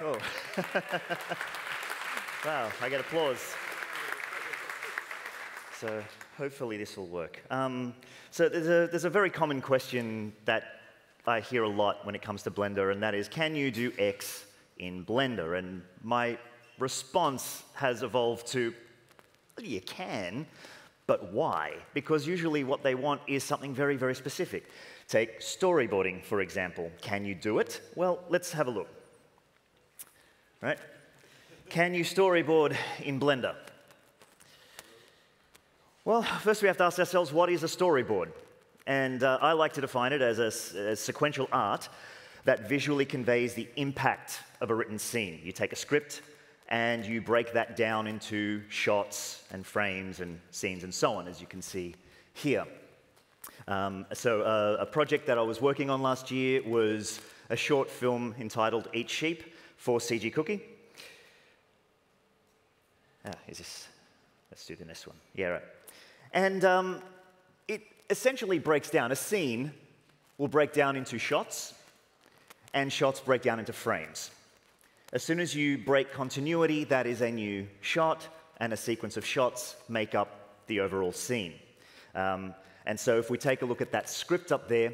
Oh. Wow, I get applause. So hopefully this will work. So there's a very common question that I hear a lot when it comes to Blender, and that is, can you do X in Blender? And my response has evolved to, well, you can, but why? Because usually what they want is something very, very specific. Take storyboarding, for example. Can you do it? Well, let's have a look. Right? Can you storyboard in Blender? Well, first we have to ask ourselves, what is a storyboard? And I like to define it as a sequential art that visually conveys the impact of a written scene. You take a script, and you break that down into shots and frames and scenes and so on, as you can see here. So a project that I was working on last year was a short film entitled Eat Sheep for CG Cookie. Let's do the next one. Yeah, right. And it essentially breaks down. A scene will break down into shots, and shots break down into frames. As soon as you break continuity, that is a new shot, and a sequence of shots make up the overall scene. And so if we take a look at that script up there,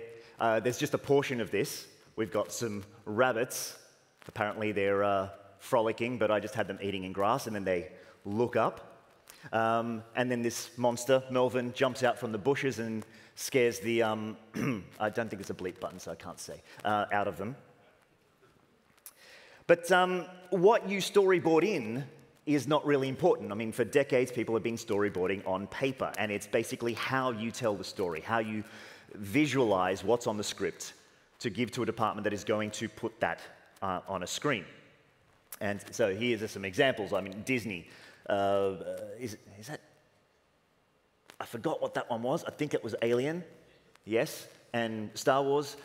there's just a portion of this. We've got some rabbits. Apparently they're frolicking, but I just had them eating in grass, and then they look up. And then this monster, Melvin, jumps out from the bushes and scares the, I don't think it's a bleep button, so I can't say, out of them. But what you storyboard in is not really important. I mean, for decades, people have been storyboarding on paper, and it's basically how you tell the story, how you visualize what's on the script to give to a department that is going to put that on a screen. And so here's some examples. I mean, Disney, is that? I forgot what that one was. I think it was Alien, yes, and Star Wars.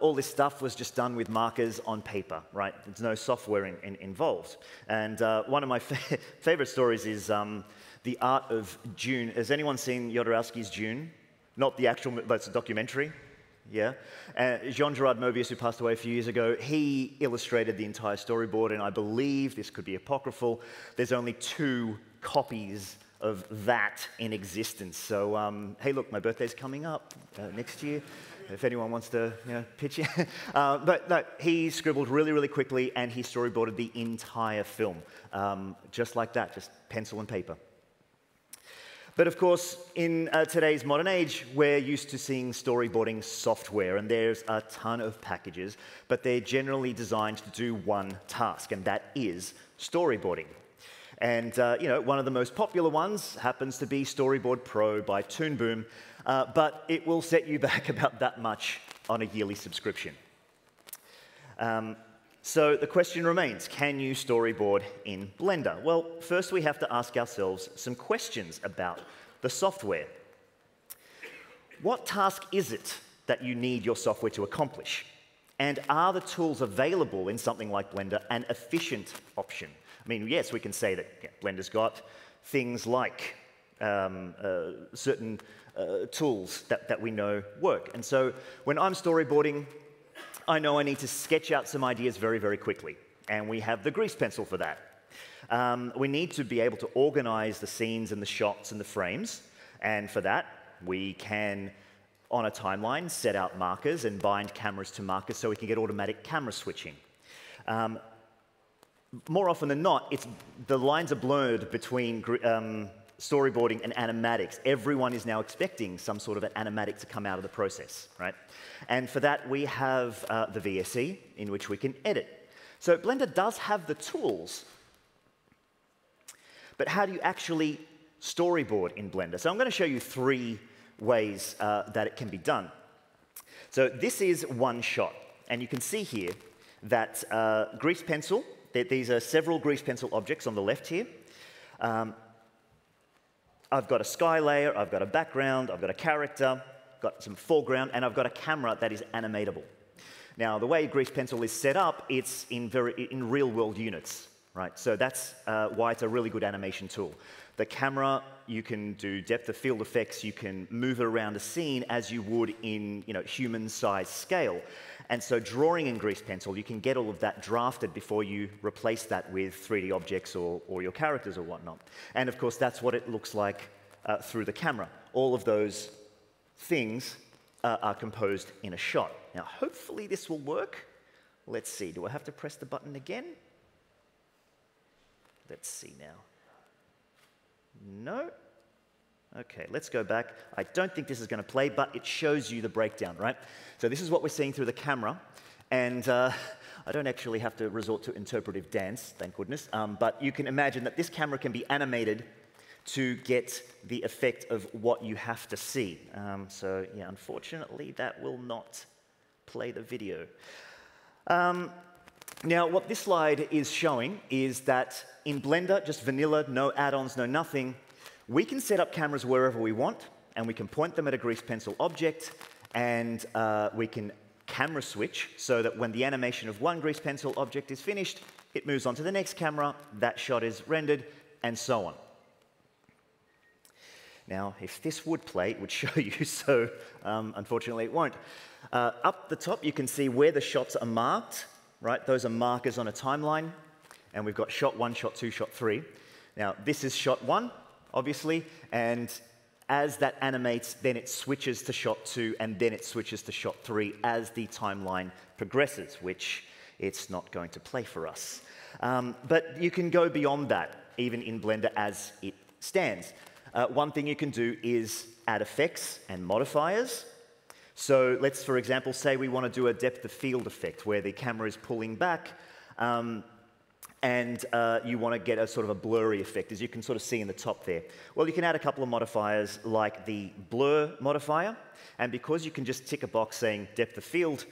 All this stuff was just done with markers on paper, right? There's no software involved. And one of my favorite stories is the art of Dune. Has anyone seen Yodorowsky's Dune? Not the actual, that's a documentary, yeah? Jean-Gerard Mobius, who passed away a few years ago, he illustrated the entire storyboard, and I believe, this could be apocryphal, there's only 2 copies of that in existence. So, hey, look, my birthday's coming up next year. If anyone wants to, you know, pitch in. But no, he scribbled really, really quickly, and he storyboarded the entire film, just like that, just pencil and paper. But of course, in today's modern age, we're used to seeing storyboarding software, and there's a ton of packages, but they're generally designed to do one task, and that is storyboarding. And you know, one of the most popular ones happens to be Storyboard Pro by Toon Boom, but it will set you back about that much on a yearly subscription. So the question remains, can you storyboard in Blender? Well, first we have to ask ourselves some questions about the software. What task is it that you need your software to accomplish? And are the tools available in something like Blender an efficient option? I mean, yes, we can say that Blender's got things like certain tools that we know work. And so when I'm storyboarding, I know I need to sketch out some ideas very, very quickly. And we have the Grease Pencil for that. We need to be able to organize the scenes and the shots and the frames. And for that, we can, on a timeline, set out markers and bind cameras to markers so we can get automatic camera switching. More often than not, the lines are blurred between storyboarding and animatics. Everyone is now expecting some sort of an animatic to come out of the process, right? And for that, we have the VSE, in which we can edit. So Blender does have the tools, but how do you actually storyboard in Blender? So I'm going to show you 3 ways that it can be done. So this is one shot, and you can see here that Grease Pencil. These are several Grease Pencil objects on the left here. I've got a sky layer, I've got a background, I've got a character, got some foreground, and I've got a camera that is animatable. Now, the way Grease Pencil is set up, it's in real-world units. right? So that's why it's a really good animation tool. The camera, you can do depth of field effects, you can move around a scene as you would in human-sized scale. And so drawing in Grease Pencil, you can get all of that drafted before you replace that with 3D objects or your characters or whatnot. And of course, that's what it looks like through the camera. All of those things are composed in a shot. Now, hopefully this will work. Let's see, do I have to press the button again? Let's see now. No. Okay, let's go back. I don't think this is going to play, but it shows you the breakdown, right? So this is what we're seeing through the camera, and I don't actually have to resort to interpretive dance, thank goodness, but you can imagine that this camera can be animated to get the effect of what you have to see. So yeah, unfortunately, that will not play the video. Now, what this slide is showing is that in Blender, just vanilla, no add-ons, no nothing, we can set up cameras wherever we want, and we can point them at a Grease Pencil object, and we can camera switch so that when the animation of one Grease Pencil object is finished, it moves on to the next camera, that shot is rendered, and so on. Now, if this would play, it would show you, so unfortunately it won't. Up the top, you can see where the shots are marked, right? Those are markers on a timeline, and we've got shot one, shot two, shot three. Now, this is shot one, obviously, and as that animates, then it switches to shot two, and then it switches to shot three as the timeline progresses, which it's not going to play for us. But you can go beyond that, even in Blender as it stands. One thing you can do is add effects and modifiers. So let's, for example, say we want to do a depth of field effect where the camera is pulling back, and you want to get a sort of a blurry effect, as you can sort of see in the top there. Well, you can add a couple of modifiers like the blur modifier, and because you can just tick a box saying depth of field,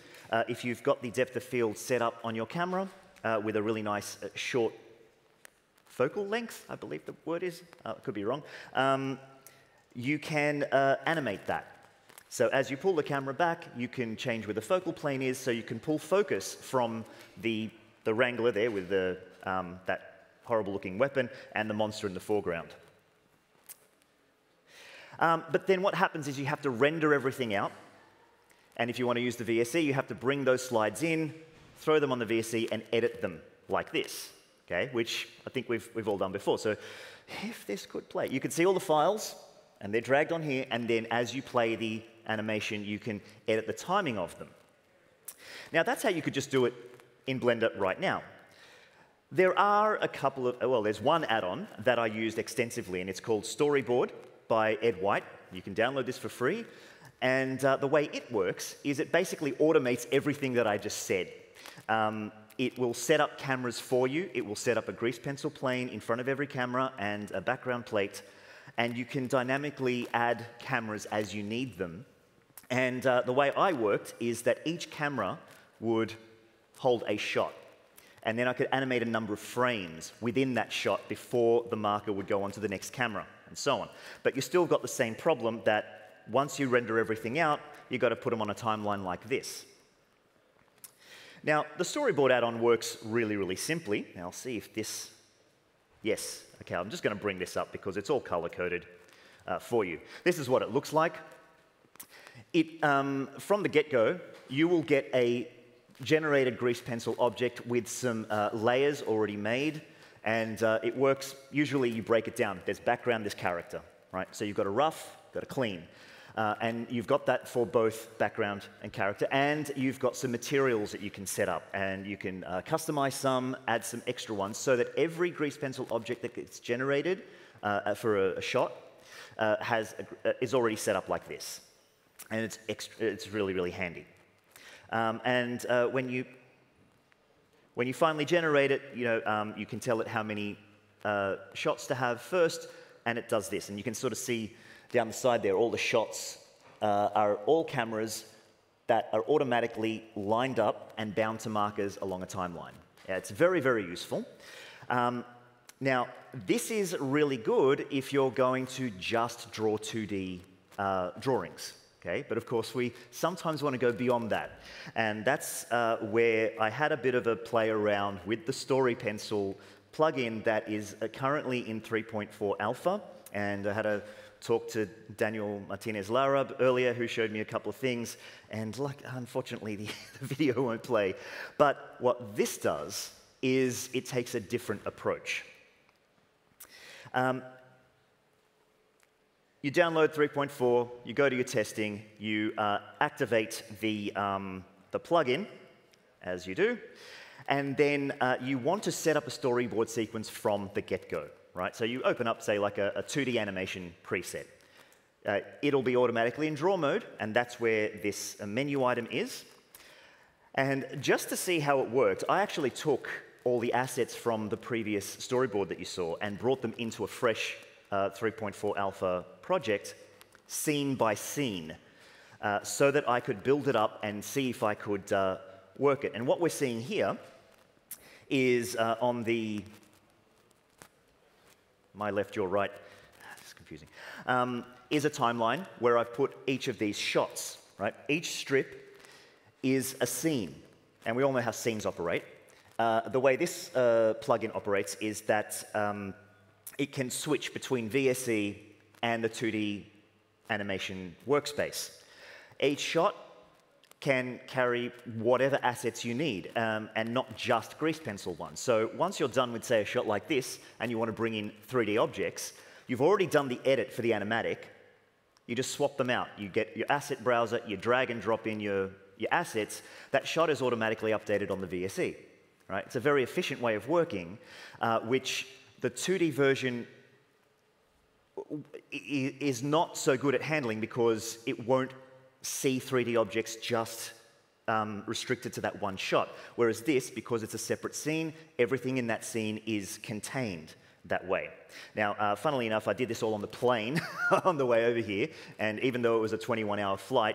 if you've got the depth of field set up on your camera with a really nice short focal length, I believe the word is, could be wrong, you can animate that. So as you pull the camera back, you can change where the focal plane is, so you can pull focus from the wrangler there with the, that horrible-looking weapon and the monster in the foreground. But then what happens is you have to render everything out, and if you want to use the VSE, you have to bring those slides in, throw them on the VSE, and edit them like this. Okay, which I think we've all done before. So if this could play, you can see all the files, and they're dragged on here, and then as you play the animation, you can edit the timing of them. Now, that's how you could just do it in Blender right now. There are a couple of, well, there's one add-on that I used extensively, and it's called Storyboard by Ed White. You can download this for free. And the way it works is it basically automates everything that I just said. It will set up cameras for you. It will set up a Grease Pencil plane in front of every camera and a background plate. And you can dynamically add cameras as you need them. And the way I worked is that each camera would hold a shot. And then I could animate a number of frames within that shot before the marker would go on to the next camera, and so on. But you've still got the same problem that once you render everything out, you've got to put them on a timeline like this. Now, the Storyboard add-on works really, really simply. Now, I'll see if this... Yes, okay, I'm just going to bring this up because it's all color-coded for you. This is what it looks like. It, from the get-go, you will get a generated Grease Pencil object with some layers already made, and it works... Usually, you break it down. There's background, there's character, right? So you've got a rough, you've got a clean. And you've got that for both background and character, and you've got some materials that you can set up, and you can customize some, add some extra ones, so that every Grease Pencil object that gets generated for a shot is already set up like this. And it's really, really handy. And when you finally generate it, you can tell it how many shots to have first, and it does this. And you can sort of see down the side there, all the shots are all cameras that are automatically lined up and bound to markers along a timeline. Yeah, it's very, very useful. Now, this is really good if you're going to just draw 2D drawings, okay? But of course, we sometimes want to go beyond that. And that's where I had a bit of a play around with the Story Pencil plugin that is currently in 3.4 alpha. And I had a talk to Daniel Martinez-Larab earlier, who showed me a couple of things. And unfortunately, the video won't play. But what this does is it takes a different approach. You download 3.4, you go to your testing, you activate the plugin, as you do, and then you want to set up a storyboard sequence from the get-go, right? So you open up, say, like a 2D animation preset. It'll be automatically in draw mode, and that's where this menu item is. And just to see how it worked, I actually took all the assets from the previous storyboard that you saw and brought them into a fresh 3.4 alpha project, scene by scene, so that I could build it up and see if I could work it. And what we're seeing here is on the my left, your right, it's confusing, is a timeline where I've put each of these shots, right? Each strip is a scene, and we all know how scenes operate. The way this plugin operates is that it can switch between VSE and the 2D animation workspace. Each shot can carry whatever assets you need, and not just Grease Pencil ones. So once you're done with, say, a shot like this, and you want to bring in 3D objects, you've already done the edit for the animatic. You just swap them out. You get your asset browser, you drag and drop in your assets. That shot is automatically updated on the VSE. Right? It's a very efficient way of working, which the 2D version is not so good at handling because it won't see 3D objects just restricted to that one shot. Whereas this, because it's a separate scene, everything in that scene is contained that way. Now, funnily enough, I did this all on the plane on the way over here, and even though it was a 21-hour flight,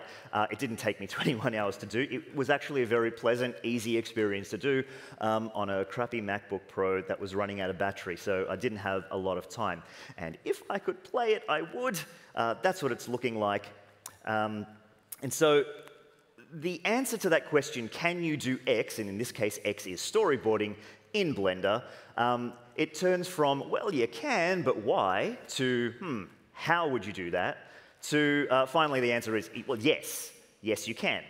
it didn't take me 21 hours to do. It was actually a very pleasant, easy experience to do on a crappy MacBook Pro that was running out of battery, so I didn't have a lot of time. And if I could play it, I would. That's what it's looking like. And so the answer to that question, can you do X, and in this case X is storyboarding, in Blender, it turns from, well, you can, but why, to, how would you do that, to finally the answer is, well, yes. Yes, you can.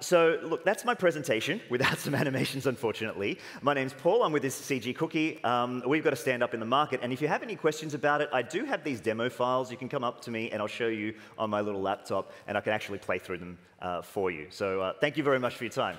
So look, that's my presentation without some animations, unfortunately. My name's Paul. I'm with this CG Cookie. We've got a stand-up in the market. And if you have any questions about it, I do have these demo files. You can come up to me, and I'll show you on my little laptop, and I can actually play through them for you. So thank you very much for your time.